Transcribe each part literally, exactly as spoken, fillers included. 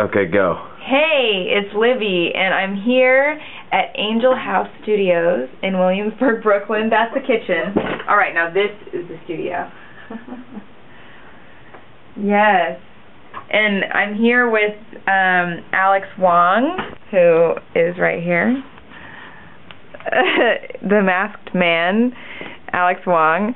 Okay, go. Hey, it's Libby, and I'm here at Angel House Studios in Williamsburg, Brooklyn. That's the kitchen. All right, now this is the studio. Yes. And I'm here with um, Alex Wong, who is right here. The masked man, Alex Wong.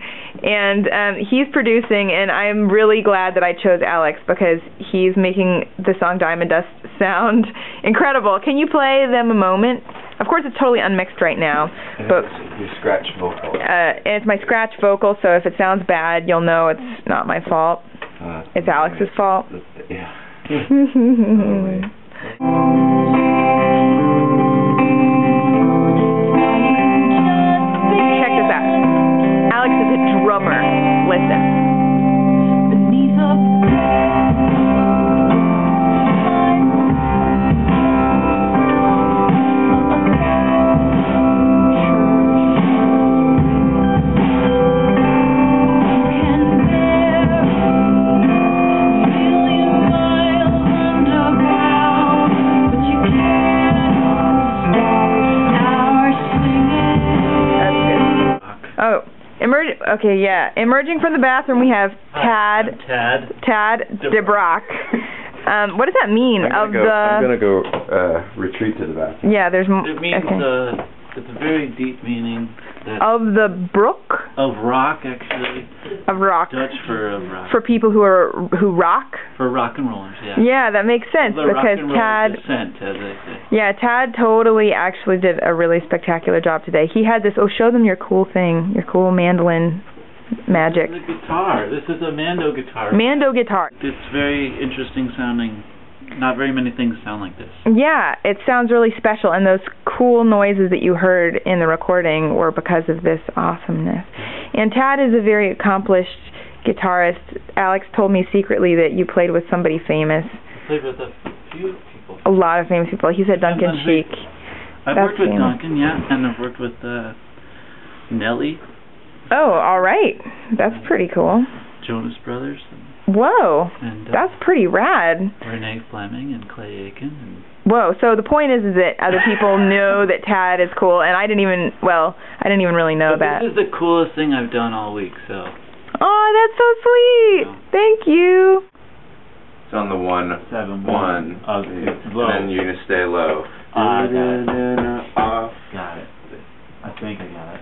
And um, he's producing, and I'm really glad that I chose Alex because he's making the song Diamond Dust sound incredible. Can you play them a moment? Of course, it's totally unmixed right now. And but it's your scratch vocal. Uh, and it's my scratch vocal, so if it sounds bad, you'll know it's not my fault. Uh, it's Alex's way. fault. Yeah. Check this out. Alex is a drummer. Listen. Beneath Okay, yeah. Emerging from the bathroom, we have Tad. Uh, Tad. Tad DeBrock. Um, what does that mean? I'm gonna of go, the. I'm gonna go uh, retreat to the bathroom. Yeah, there's. M it means okay. uh, it's a very deep meaning. That of the brook. Of rock, actually. Of rock. Dutch for of rock. For people who are who rock. For rock and rollers, yeah. Yeah, that makes sense the because rock and Tad. Descent, as I say. Yeah, Tad totally actually did a really spectacular job today. He had this. Oh, show them your cool thing, your cool mandolin magic. This is a guitar. This is a Mando guitar. Mando guitar. It's very interesting sounding. Not very many things sound like this. Yeah, it sounds really special, and those cool noises that you heard in the recording were because of this awesomeness. And Tad is a very accomplished guitarist. Alex told me secretly that you played with somebody famous. I played with a few people. A lot of famous people. He said Duncan Sheik. I've That's worked with famous. Duncan, yeah, and I've worked with uh, Nelly. Oh, all right. That's pretty cool. Jonas Brothers. Whoa, and, uh, that's pretty rad. Renee Fleming and Clay Aiken. And Whoa, so the point is, is that other people know that Tad is cool, and I didn't even, well, I didn't even really know but that. This is the coolest thing I've done all week, so. Oh, that's so sweet. Yeah. Thank you. It's on the one. Seven. One. one. Okay. And then you're going to stay low. Uh, got it. Got it. I think I got it.